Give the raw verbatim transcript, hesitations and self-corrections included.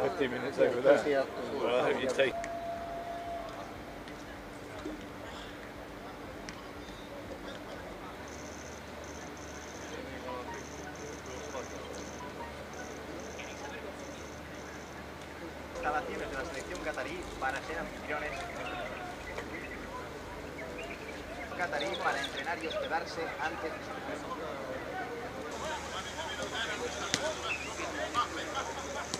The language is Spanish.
fifty minutes over there. Well, I hope you take. Cada cien de la selección catarí van a ser anfitriones. Catarí para entrenar y hospedarse antes de su juego.